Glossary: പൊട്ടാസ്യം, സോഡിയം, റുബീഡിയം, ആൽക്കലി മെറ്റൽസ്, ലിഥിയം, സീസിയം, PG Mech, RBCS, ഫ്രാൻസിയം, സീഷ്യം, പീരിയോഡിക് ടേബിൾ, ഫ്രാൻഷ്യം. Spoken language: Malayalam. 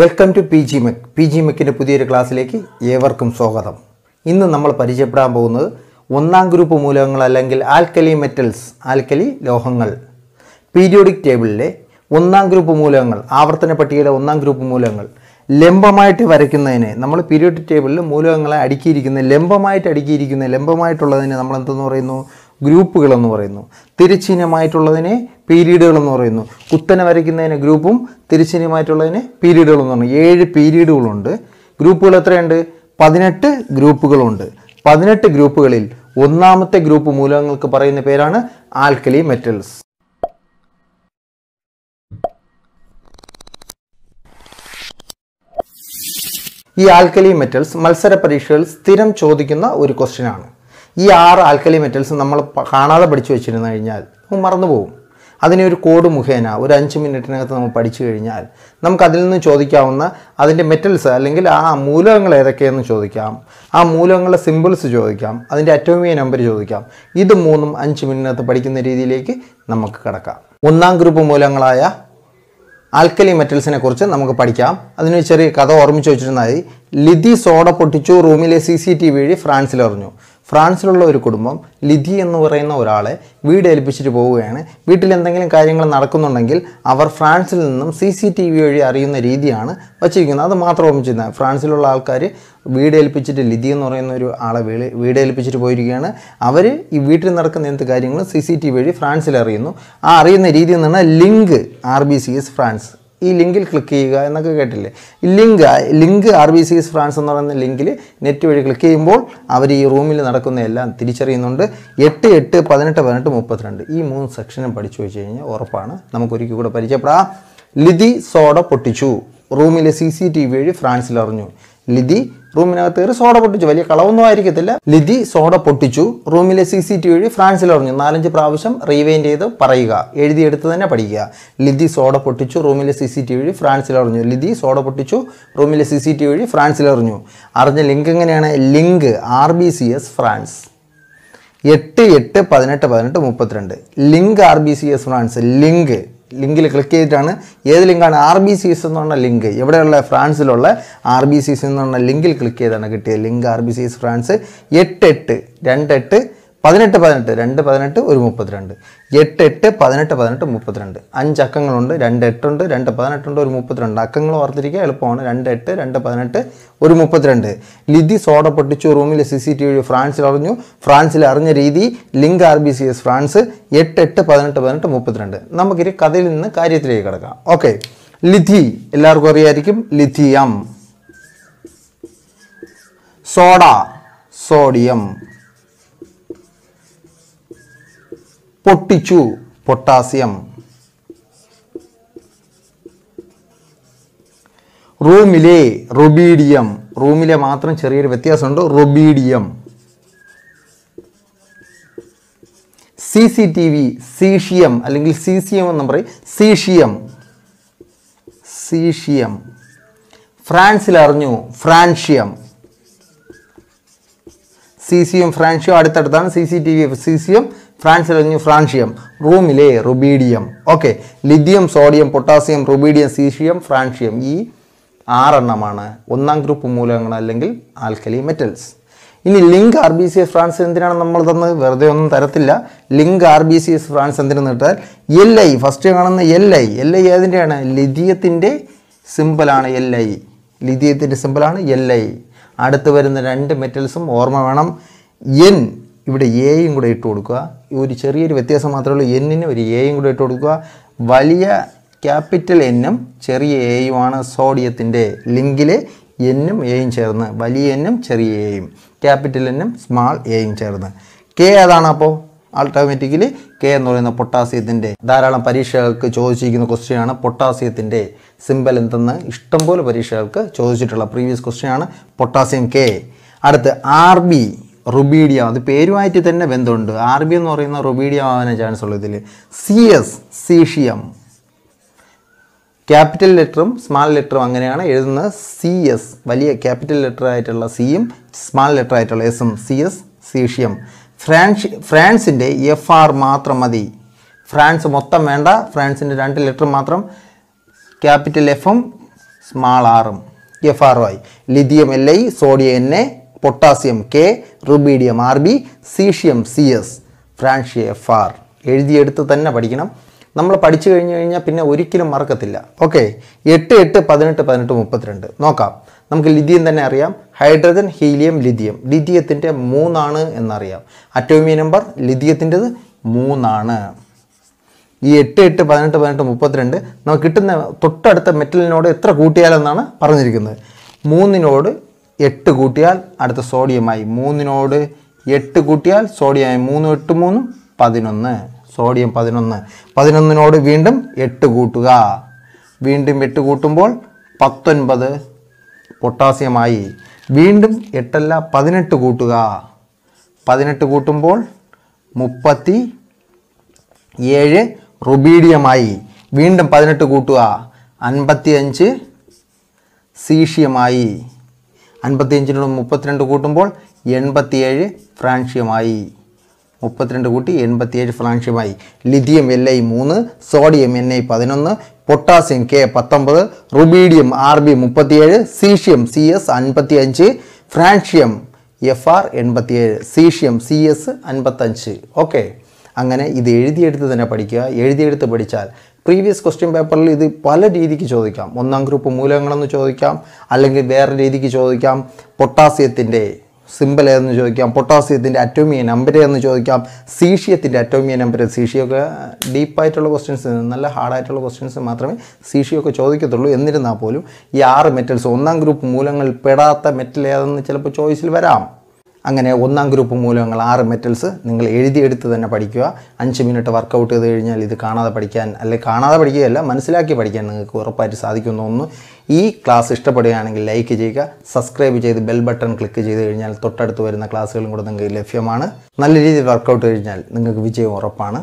വെൽക്കം ടു പി ജി മെക്കിൻ്റെ പുതിയൊരു ക്ലാസ്സിലേക്ക് ഏവർക്കും സ്വാഗതം. ഇന്ന് നമ്മൾ പരിചയപ്പെടാൻ പോകുന്നത് ഒന്നാം ഗ്രൂപ്പ് മൂലകങ്ങൾ അല്ലെങ്കിൽ ആൽക്കലി മെറ്റൽസ്, ആൽക്കലി ലോഹങ്ങൾ. പീരിയോഡിക് ടേബിളിലെ ഒന്നാം ഗ്രൂപ്പ് മൂലകങ്ങൾ, ആവർത്തന പട്ടികയിലെ ഒന്നാം ഗ്രൂപ്പ് മൂലകങ്ങൾ ലംബമായിട്ട് വരയ്ക്കുന്നതിനെ നമ്മൾ പീരിയോഡിക് ടേബിളിൽ മൂലകങ്ങളെ അടുക്കിയിരിക്കുന്ന ലംബമായിട്ടുള്ളതിനെ നമ്മൾ എന്തെന്ന് പറയുന്നു? ഗ്രൂപ്പുകളെന്ന് പറയുന്നു. തിരശ്ചീനമായിട്ടുള്ളതിനെ പീരീഡുകളെന്ന് പറയുന്നു. കുത്തനെ വരയ്ക്കുന്നതിന് ഗ്രൂപ്പും തിരശ്ചീനമായിട്ടുള്ളതിന് പീരീഡുകളെന്ന് പറയുന്നു. 7 പീരീഡുകളുണ്ട്. ഗ്രൂപ്പുകൾ എത്രയുണ്ട്? 18 ഗ്രൂപ്പുകളുണ്ട്. 18 ഗ്രൂപ്പുകളിൽ ഒന്നാമത്തെ ഗ്രൂപ്പ് മൂലകങ്ങൾക്ക് പറയുന്ന പേരാണ് ആൽക്കലി മെറ്റൽസ്. ഈ ആൽക്കലി മെറ്റൽസ് മത്സര പരീക്ഷയിൽ സ്ഥിരം ചോദിക്കുന്ന ഒരു ക്വസ്റ്റ്യനാണ്. ഈ 6 ആൽക്കലി മെറ്റൽസ് നമ്മൾ കാണാതെ പഠിച്ചു വെച്ചിരുന്നു കഴിഞ്ഞാൽ മറന്നുപോകും. അതിനെ ഒരു കോഡ് മുഖേന ഒരു 5 മിനിറ്റിനകത്ത് നമ്മൾ പഠിച്ചു കഴിഞ്ഞാൽ നമുക്ക് അതിൽ നിന്ന് ചോദിക്കാവുന്ന അതിൻ്റെ മെറ്റൽസ് അല്ലെങ്കിൽ ആ മൂലകങ്ങൾ ഏതൊക്കെയെന്ന് ചോദിക്കാം, ആ മൂലകങ്ങളുടെ സിമ്പിൾസ് ചോദിക്കാം, അതിൻ്റെ അറ്റോമിയ നമ്പർ ചോദിക്കാം. ഇത് മൂന്നും 5 മിനിറ്റിനകത്ത് പഠിക്കുന്ന രീതിയിലേക്ക് നമുക്ക് കിടക്കാം. ഒന്നാം ഗ്രൂപ്പ് മൂലകങ്ങളായ ആൽക്കലി മെറ്റൽസിനെ കുറിച്ച് നമുക്ക് പഠിക്കാം. അതിനൊരു ചെറിയ കഥ ഓർമ്മിച്ച് വെച്ചിരുന്നാൽ മതി. ലിതി സോഡ പൊട്ടിച്ചു റൂമിലെ CCTV വഴി ഫ്രാൻസിലറിഞ്ഞു. ഫ്രാൻസിലുള്ള ഒരു കുടുംബം ലിതി എന്ന് പറയുന്ന ഒരാളെ വീട് ഏൽപ്പിച്ചിട്ട് പോവുകയാണ്. വീട്ടിൽ എന്തെങ്കിലും കാര്യങ്ങൾ നടക്കുന്നുണ്ടെങ്കിൽ അവർ ഫ്രാൻസിൽ നിന്നും CCTV വഴി അറിയുന്ന രീതിയാണ് വച്ചിരിക്കുന്നത്. അത് മാത്രം ഓർമ്മിച്ചിരുന്ന ഫ്രാൻസിലുള്ള ആൾക്കാർ വീട് ഏൽപ്പിച്ചിട്ട് ലിതി എന്ന് പറയുന്ന ഒരു ആളെ വീട് ഏൽപ്പിച്ചിട്ട് പോയിരിക്കുകയാണ്. അവർ ഈ വീട്ടിൽ നടക്കുന്ന എന്ത് കാര്യങ്ങളും CCTV വഴി ഫ്രാൻസിൽ അറിയുന്നു. ആ അറിയുന്ന രീതി എന്ന് പറഞ്ഞാൽ ലിങ്ക് RBCS ഫ്രാൻസ്, ഈ ലിങ്കിൽ ക്ലിക്ക് ചെയ്യുക എന്നൊക്കെ കേട്ടില്ലേ. ഈ ലിങ്ക് RBCS ഫ്രാൻസ് എന്ന് പറയുന്ന ലിങ്കിൽ നെറ്റ് വഴി ക്ലിക്ക് ചെയ്യുമ്പോൾ അവർ ഈ റൂമിൽ നടക്കുന്ന എല്ലാം തിരിച്ചറിയുന്നുണ്ട്. 8, 8, 18, 18, 32 ഈ 3 സെക്ഷനും പഠിച്ചു വെച്ച് കഴിഞ്ഞാൽ ഉറപ്പാണ് നമുക്കൊരിക്കൽ കൂടെ പരിചയപ്പെടാം. ലിതി സോഡ പൊട്ടിച്ചു റൂമിലെ CCTV വഴി ഫ്രാൻസിൽ അറിഞ്ഞു. ലിതി റൂമിനകത്ത് കയറി സോഡ പൊട്ടിച്ചു. വലിയ കളവൊന്നും ആയിരിക്കത്തില്ല. ലിതി സോഡ പൊട്ടിച്ചു റൂമിലെ CCTV വഴി ഫ്രാൻസിൽ അറിഞ്ഞു. 4-5 പ്രാവശ്യം റീവൈൻഡ് ചെയ്ത് പറയുക, എഴുതിയെടുത്ത് തന്നെ പഠിക്കുക. ലിതി സോഡ പൊട്ടിച്ചു റൂമിലെ CCTV വഴി ഫ്രാൻസിൽ അറിഞ്ഞു. ലിതി സോഡ പൊട്ടിച്ചു റൂമിലെ CCTV വഴി ഫ്രാൻസിൽ അറിഞ്ഞു. അറിഞ്ഞ ലിങ്ക് എങ്ങനെയാണ്? Link RBCS France. 8, 8, 18, 18, 32 link RBCS France. ലിങ്കിൽ ക്ലിക്ക് ചെയ്തിട്ടാണ്. ഏത് ലിങ്കാണ്? RBCS എന്ന് പറഞ്ഞ ലിങ്ക്. എവിടെയുള്ള? ഫ്രാൻസിലുള്ള RBCS എന്ന് പറഞ്ഞ ലിങ്കിൽ ക്ലിക്ക് ചെയ്താണ് കിട്ടിയത്. Link RBCS France. 8, 8, 28, 18, 18, 2, 18, 32 8, 8, 18, 18, 32 5 അക്കങ്ങളുണ്ട്. 2, 8 ഉണ്ട്, 2, 18 ഉണ്ട്, 1, 32 അക്കങ്ങൾ ഓർത്തിരിക്കുക എളുപ്പമാണ്. 2, 8, 2, 18, 1, 32 ലിതി സോഡ പൊട്ടിച്ചു റൂമിൽ CCTV വഴി ഫ്രാൻസിൽ അറിഞ്ഞു. ഫ്രാൻസിൽ അറിഞ്ഞ രീതി ലിങ്ക് RBCS ഫ്രാൻസ്. 8, 8, 18, 18, 32 നമുക്കിത് കഥയിൽ നിന്ന് കാര്യത്തിലേക്ക് കിടക്കാം. ഓക്കെ, ലിതി എല്ലാവർക്കും അറിയായിരിക്കും. ലിഥിയം, സോഡ സോഡിയം, പൊട്ടിച്ചു പൊട്ടാസ്യം, റൂമിലെ റുബീഡിയം. റൂമിലെ മാത്രം ചെറിയൊരു വ്യത്യാസമുണ്ട്, റുബീഡിയം. CCTV സീഷ്യം അല്ലെങ്കിൽ സീഷ്യം എന്ന് പറയും. സീഷ്യം ഫ്രാൻസിൽ അറിഞ്ഞു. ഫ്രാൻഷ്യം, സീഷ്യം ഫ്രാൻഷ്യം അടുത്തടുത്താണ്. CCTV സീഷ്യം ഫ്രാൻസിൽ അറിഞ്ഞു. ഫ്രാൻഷ്യം, റൂമിലെ റുബീഡിയം. Okay, ലിഥിയം, സോഡിയം, പൊട്ടാസ്യം, റുബീഡിയം, സീഷ്യം, ഫ്രാൻഷ്യം ഈ 6 എണ്ണമാണ് ഒന്നാം ഗ്രൂപ്പ് മൂലകങ്ങൾ അല്ലെങ്കിൽ ആൽക്കലി മെറ്റൽസ്. ഇനി ലിങ്ക് RBCS ഫ്രാൻസ് എന്തിനാണ് നമ്മൾ തന്നത്? വെറുതെ ഒന്നും തരത്തില്ല. ലിങ്ക് RBCS ഫ്രാൻസ് എന്തിനെന്ന് ഇട്ടാൽ LI ഫസ്റ്റ് കാണുന്ന LI ഏതിൻ്റെയാണ്? ലിഥിയത്തിൻ്റെ സിമ്പിളാണ് LI. അടുത്ത് വരുന്ന 2 മെറ്റൽസും ഓർമ്മ വേണം. N, ഇവിടെ എയും കൂടെ ഇട്ട് കൊടുക്കുക. ഒരു ചെറിയൊരു വ്യത്യാസം മാത്രമേ ഉള്ളൂ. എന്നിന് ഒരു എയും കൂടെ ഇട്ട് കൊടുക്കുക. വലിയ ക്യാപിറ്റൽ എന്നും ചെറിയ എയുമാണ് സോഡിയത്തിൻ്റെ. ലിങ്കിലെ എന്നും എയും ചേർന്ന്, വലിയ എന്നും ചെറിയ എയും, ക്യാപിറ്റൽ എന്നും സ്മാൾ എയും ചേർന്ന്. K ഏതാണ്? അപ്പോൾ ഓട്ടോമാറ്റിക്കലി K എന്ന് പറയുന്ന പൊട്ടാസ്യത്തിൻ്റെ. ധാരാളം പരീക്ഷകൾക്ക് ചോദിച്ചിരിക്കുന്ന ക്വസ്റ്റ്യനാണ്. പൊട്ടാസ്യത്തിൻ്റെ സിമ്പൽ എന്തെന്ന് ഇഷ്ടംപോലെ പരീക്ഷകൾക്ക് ചോദിച്ചിട്ടുള്ള പ്രീവിയസ് ക്വസ്റ്റ്യനാണ്. പൊട്ടാസ്യം K. അടുത്ത് RB റുബീഡിയം. അത് പേരുമായിട്ട് തന്നെ ബന്ധമുണ്ട്. RB എന്ന് പറയുന്ന റുബീഡിയം ആവാനേ ചാൻസ് ഉള്ളൂ ഇതിൽ. CS സീഷ്യം. ക്യാപിറ്റൽ ലെറ്ററും സ്മാൾ ലെറ്ററും അങ്ങനെയാണ് എഴുതുന്നത്. CS വലിയ ക്യാപിറ്റൽ ലെറ്റർ ആയിട്ടുള്ള സിയും സ്മാൾ ലെറ്റർ ആയിട്ടുള്ള എസും. CS സീഷ്യം. ഫ്രാൻസിൻ്റെ FR മാത്രം മതി. ഫ്രാൻസ് മൊത്തം വേണ്ട. ഫ്രാൻസിൻ്റെ 2 ലെറ്റർ മാത്രം. ക്യാപിറ്റൽ എഫും small r, FRY, lithium Li, sodium Na, potassium K, rubidium Rb, cesium Cs, francium Fr. എഴുതിയെടുത്ത് തന്നെ പഠിക്കണം. നമ്മൾ പഠിച്ചു കഴിഞ്ഞു കഴിഞ്ഞാൽ പിന്നെ ഒരിക്കലും മറക്കത്തില്ല. ഓക്കേ 8 8 18 18 32 നോക്കാം. നമുക്ക് ലിഥിയം തന്നെ അറിയാം. Hydrogen, helium, ലിഥിയം. ലിഥിയത്തിന്റെ 3 ആണ് എന്ന് അറിയാം. ആറ്റോമിക് നമ്പർ ലിഥിയത്തിന്റെ 3 ആണ്. ഈ 8 8 18 18 32 നമുക്ക് കിട്ടുന്ന തൊട്ടടുത്ത മെറ്റലിനോട് എത്ര കൂട്ടിയാൽ എന്നാണ് പറഞ്ഞിരിക്കുന്നത്. 3 നോട് 8 കൂട്ടിയാൽ അടുത്ത സോഡിയമായി. 3 നോട് 8 കൂട്ടിയാൽ സോഡിയമായി. 3 8 3 11. Sodium 11. 11 node Vindum, yet to go to ga. Vindum yet to go to ball, Pathan brother, potassium I. Vindum yetella, Padinet to go to ga. Padinet to go to ball, Mupati, Yere, Rubidium I. Vindum Padinet to go to a. Anpati anche, Cesium I. Anpati engine of Mupatran to go to ball, Yenpati Ere, Francium I. 32 കൂട്ടി 87 ഫ്രാൻസിയം ആയി ലിഥിയം Li 3 സോഡിയം Na 11 പൊട്ടാസ്യം K 19 റുബീഡിയം Rb 37 സീസിയം Cs 55 ഫ്രാൻസിയം Fr 87 സീസിയം Cs 55 okay അങ്ങനെ ഇത് എഴുതിയെടുത്ത് തന്നെ പഠിക്കുക എഴുതിയെടുത്ത് പഠിച്ചാൽ previous question paper il idu pala reethikku chodikam onnam group moolangal ennu chodikam allengil vera reethikku chodikam potassium Symbol എന്ന് ചോദിക്കാം പൊട്ടാസിയത്തിന്റെ അറ്റോമിക് നമ്പർ എന്ന് ചോദിക്കാം സീസിയത്തിന്റെ അറ്റോമിക് നമ്പർ സീസിയൊക്കെ ഡീപ്പ് ആയിട്ടുള്ള ക്വസ്റ്റ്യൻസ് നല്ല ഹാർഡ് ആയിട്ടുള്ള ക്വസ്റ്റ്യൻസ് മാത്രമേ സീസിയൊക്കെ ചോദിക്കത്തുള്ളൂ എന്നിരുന്നാൽ പോലും ഈ 6 മെറ്റൽസ് ഒന്നാം ഗ്രൂപ്പ് മൂലകങ്ങൾ പെടാത്ത മെറ്റൽ ഏതെന്ന് ചിലപ്പോൾ ചോയ്സിൽ വരാം അങ്ങനെ ഒന്നാം ഗ്രൂപ്പ് മൂലകങ്ങൾ 6 മെറ്റൽസ് നിങ്ങൾ എഴുതി എടുത്ത് തന്നെ പഠിക്കുക 5 മിനിറ്റ് വർക്ക് ഔട്ട് ചെയ്തു കഴിഞ്ഞാൽ ഇത് കാണാതെ പഠിക്കാൻ അല്ല കാണാതെ പഠിക്കുകയല്ല മനസ്സിലാക്കി പഠിക്കാൻ നിങ്ങൾക്ക് ഉറപ്പായിട്ട് സാധിക്കുമെന്നൊന്ന് ഈ ക്ലാസ് ഇഷ്ടപ്പെടുകയാണെങ്കിൽ ലൈക്ക് ചെയ്യുക സബ്സ്ക്രൈബ് ചെയ്ത് ബെൽ ബട്ടൺ ക്ലിക്ക് ചെയ്തു കഴിഞ്ഞാൽ തൊട്ടടുത്ത് വരുന്ന ക്ലാസുകളും കൂടി നിങ്ങൾക്ക് ലഭ്യമാണ് നല്ല രീതിയിൽ വർക്ക് ഔട്ട് കഴിഞ്ഞാൽ നിങ്ങൾക്ക് വിജയം ഉറപ്പാണ്